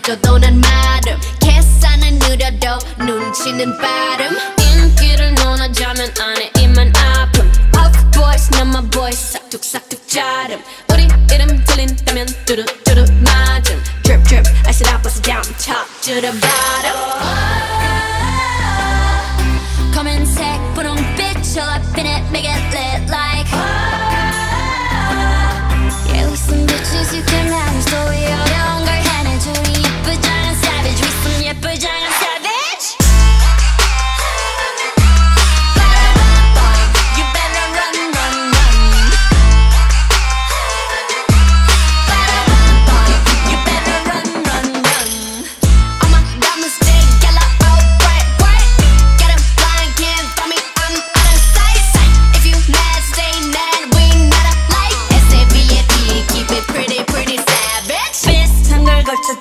말해줘도 난 말음 계산은 느려도 눈치는 빠름 인기를 논하자면 안해 입만 아픔 Off boys 난 my boys 싹둑싹둑 자름 우리 이름 들린다면 뚜루뚜루 맞음 Drip drip I sit up I sit down top to the bottom oh, 검은색 분홍빛 show up in it make it lit like oh, yeah we some bitches you can have so we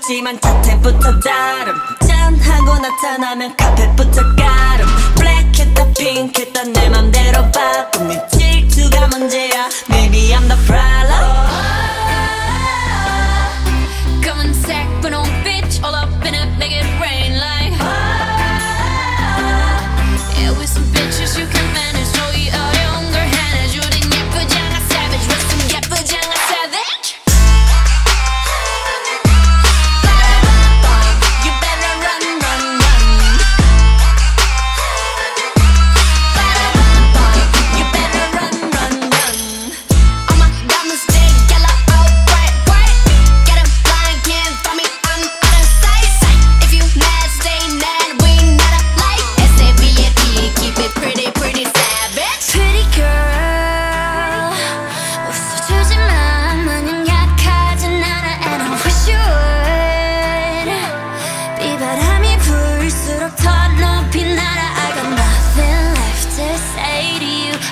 지만 자태부터 다름 짠하고 나타나면 카펫부터 가름 블랙했다 핑크했다 내 맘대로 바꿈 네 질투가 문제야 Maybe I'm the problem oh, 검은색 분홍빛 all up in it make it rain like oh, yeah with some bitches you can manage 저희 어려운 걸 해내주린 예쁘지 않아 savage with some 예쁘지 않아 savage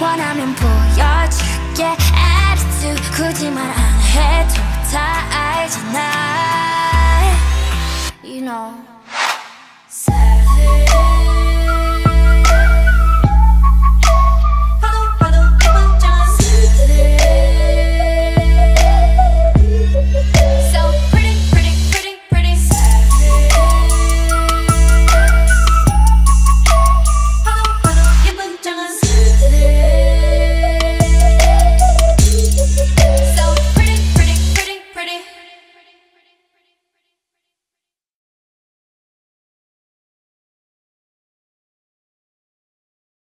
원하면 보여줄게 attitude 굳이 말 안 해도 다 알잖아 You know